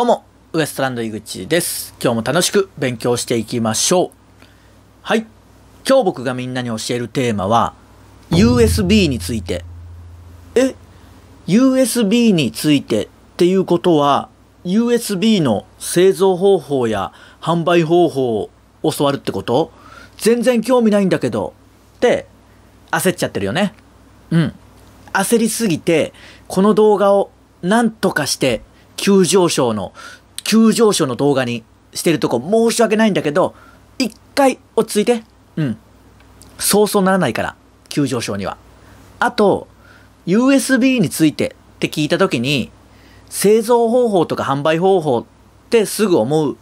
どうも、ウエストランド井口です。今日も楽しく勉強していきましょう。はい。今日僕がみんなに教えるテーマは、USB について。USB についてっていうことは、USB の製造方法や販売方法を教わるってこと？全然興味ないんだけど、って焦っちゃってるよね。うん。焦りすぎて、この動画をなんとかして、急上昇の動画にしてるとこ申し訳ないんだけど、一回落ち着いて。うん。そうならないから、急上昇には。あと、USB についてって聞いたときに、製造方法とか販売方法ってすぐ思う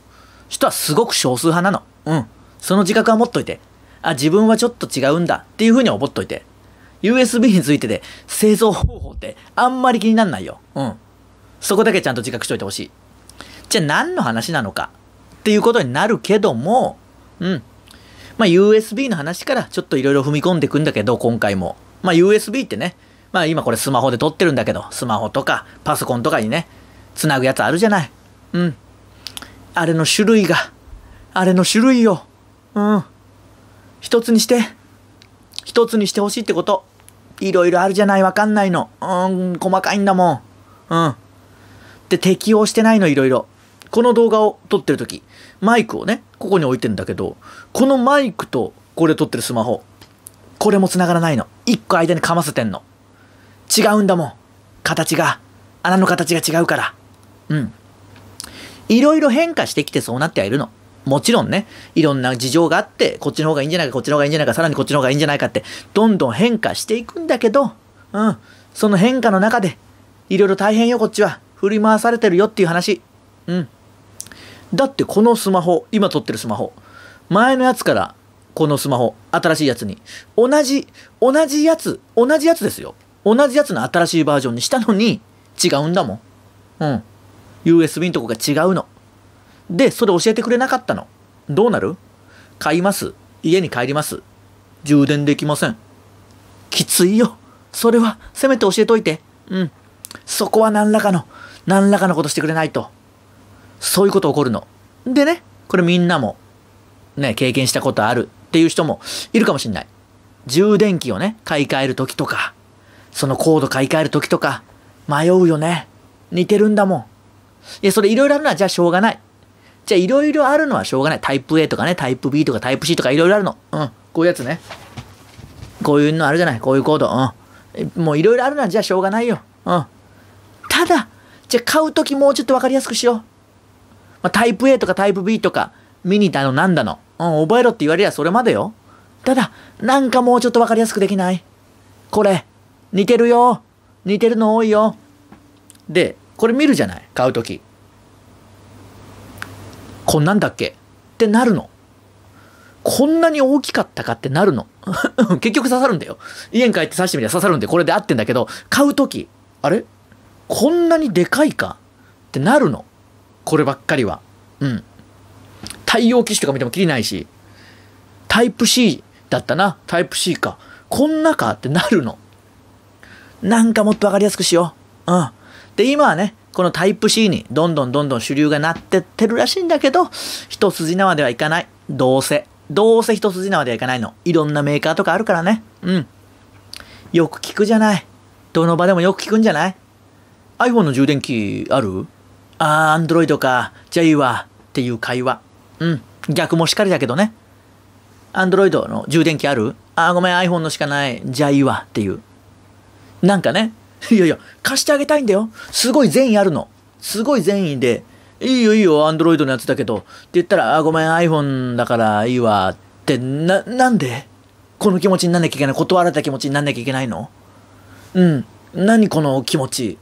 人はすごく少数派なの。うん。その自覚は持っといて。あ、自分はちょっと違うんだっていうふうに思っといて。USB についてで製造方法ってあんまり気になんないよ。うん。そこだけちゃんと自覚しといてほしい。じゃあ何の話なのかっていうことになるけども、うん。まあ USB の話からちょっといろいろ踏み込んでいくんだけど、今回も。まあ USB ってね、まあ今これスマホで撮ってるんだけど、スマホとかパソコンとかにね、つなぐやつあるじゃない。うん。あれの種類よ。うん。一つにしてほしいってこと。いろいろあるじゃない、わかんないの。細かいんだもん。うん。で、適応してないの、いろいろ。この動画を撮ってるとき、マイクをね、ここに置いてんだけど、このマイクとこれ撮ってるスマホ、これも繋がらないの。一個間にかませてんの。違うんだもん。形が。穴の形が違うから。うん。いろいろ変化してきてそうなってはいるの。もちろんね、いろんな事情があって、こっちの方がいいんじゃないか、こっちの方がいいんじゃないか、さらにこっちの方がいいんじゃないかって、どんどん変化していくんだけど、うん。その変化の中で、いろいろ大変よ、こっちは。振り回されてるよっていう話。うん。だってこのスマホ、今撮ってるスマホ、前のやつからこのスマホ、新しいやつに、同じやつですよ。同じやつの新しいバージョンにしたのに違うんだもん。うん。USB のとこが違うの。で、それ教えてくれなかったの。どうなる？買います。家に帰ります。充電できません。きついよ。それは、せめて教えといて。うん。そこは何らかのことしてくれないと。そういうこと起こるの。でね、これみんなも、ね、経験したことあるっていう人もいるかもしんない。充電器をね、買い替えるときとか、そのコード買い替えるときとか、迷うよね。似てるんだもん。いや、それいろいろあるのはじゃあしょうがない。じゃあいろいろあるのはしょうがない。タイプA とかね、タイプB とかタイプC とかいろいろあるの。うん。こういうやつね。こういうのあるじゃない。こういうコード。うん。もういろいろあるのはじゃあしょうがないよ。うん。ただ、じゃあ買うときもうちょっとわかりやすくしよう。まあ、タイプ A とかタイプ B とか、ミニだのなんだの。うん、覚えろって言われりゃそれまでよ。ただ、なんかもうちょっとわかりやすくできない？これ、似てるよ。似てるの多いよ。で、これ見るじゃない。買うとき。こんなんだっけ？ってなるの。こんなに大きかったかってなるの。結局刺さるんだよ。家に帰って刺してみりゃ刺さるんで、これで合ってんだけど、買うとき、あれ？こんなにでかいかってなるの。こればっかりは。うん。対応機種とか見てもキリないし、タイプ C だったな。タイプ C か。こんなかってなるの。なんかもっとわかりやすくしよう。うん。で、今はね、このタイプ C にどんどん主流がなってってるらしいんだけど、一筋縄ではいかない。どうせ一筋縄ではいかないの。いろんなメーカーとかあるからね。うん。よく聞くじゃない。どの場でもよく聞くんじゃない？iPhone の充電器ある？ああ、Android か。じゃあいいわ。っていう会話。うん。逆もしかりだけどね。Android の充電器ある？ああ、ごめん、iPhone のしかない。じゃあいいわ。っていう。なんかね。いや、貸してあげたいんだよ。すごい善意あるの。すごい善意で、いいよ、Android のやつだけど。って言ったら、ああ、ごめん、iPhone だからいいわ。って、なんでこの気持ちになんなきゃいけない。断られた気持ちになんなきゃいけないの？うん。何この気持ち。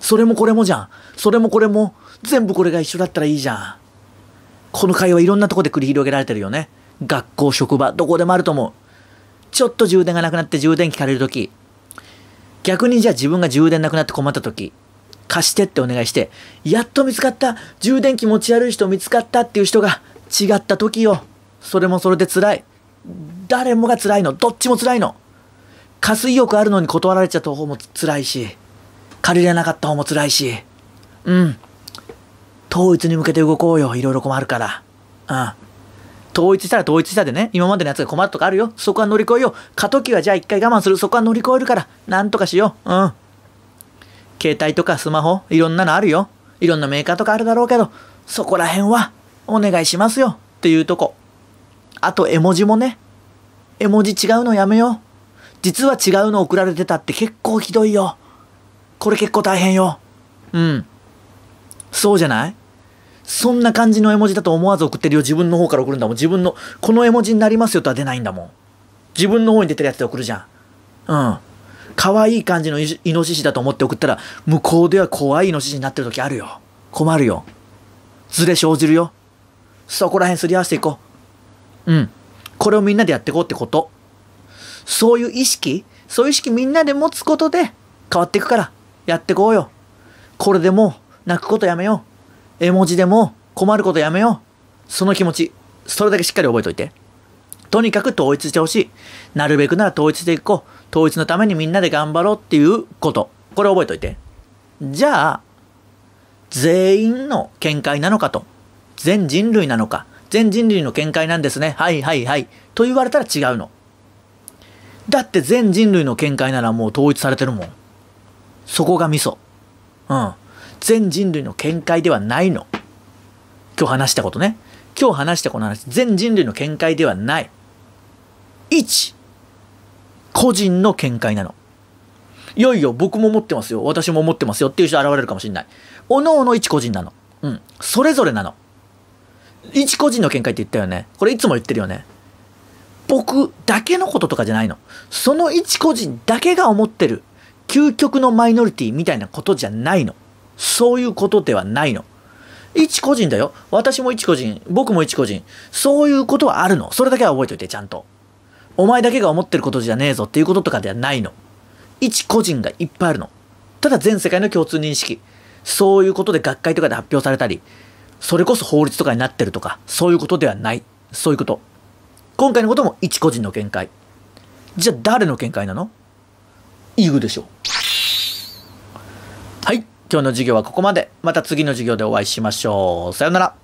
それもこれもじゃん。それもこれも、全部これが一緒だったらいいじゃん。この会話いろんなとこで繰り広げられてるよね。学校、職場、どこでもあると思う。ちょっと充電がなくなって充電器借りるとき。逆にじゃあ自分が充電なくなって困ったとき。貸してってお願いして、やっと見つかった。充電器持ち歩い人見つかったっていう人が違ったときよ。それもそれで辛い。誰もが辛いの。どっちも辛いの。貸す意欲あるのに断られちゃった方も辛いし。借りれなかった方も辛いし。うん。統一に向けて動こうよ。いろいろ困るから。うん。統一したら統一したでね、今までのやつが困るとかあるよ。そこは乗り越えよう。過渡期はじゃあ一回我慢する。そこは乗り越えるから、なんとかしよう。うん。携帯とかスマホ、いろんなのあるよ。いろんなメーカーとかあるだろうけど、そこら辺はお願いしますよっていうとこ。あと絵文字もね。絵文字違うのやめよう。実は違うの送られてたって結構ひどいよ。これ結構大変よ。うん。そうじゃない？そんな感じの絵文字だと思わず送ってるよ。自分の方から送るんだもん。自分の、この絵文字になりますよとは出ないんだもん。自分の方に出てるやつで送るじゃん。うん。可愛い感じのイノシシだと思って送ったら、向こうでは怖いイノシシになってる時あるよ。困るよ。ズレ生じるよ。そこら辺すり合わせていこう。うん。これをみんなでやっていこうってこと。そういう意識みんなで持つことで変わっていくから、やってこうよ。これでもう泣くことやめよう。絵文字でも困ることやめよう。その気持ち、それだけしっかり覚えといて。とにかく統一してほしい。なるべくなら統一していこう。統一のためにみんなで頑張ろうっていうこと。これ覚えといて。じゃあ、全員の見解なのかと。全人類なのか。全人類の見解なんですね。はいはいはい。と言われたら違うの。だって全人類の見解ならもう統一されてるもん。そこがミソ。うん。全人類の見解ではないの。今日話したことね。今日話したこの話。全人類の見解ではない。一、個人の見解なの。いよいよ僕も持ってますよ。私も持ってますよっていう人現れるかもしれない。おのおの一個人なの。うん。それぞれなの。一個人の見解って言ったよね。これいつも言ってるよね。僕だけのこととかじゃないの。その一個人だけが思ってる究極のマイノリティみたいなことじゃないの。そういうことではないの。一個人だよ。私も一個人。僕も一個人。そういうことはあるの。それだけは覚えておいて、ちゃんと。お前だけが思ってることじゃねえぞっていうこととかではないの。一個人がいっぱいあるの。ただ全世界の共通認識。そういうことで学会とかで発表されたり、それこそ法律とかになってるとか、そういうことではない。そういうこと。今回のことも一個人の見解。じゃあ誰の見解なの？イグでしょ。はい。今日の授業はここまで。また次の授業でお会いしましょう。さよなら。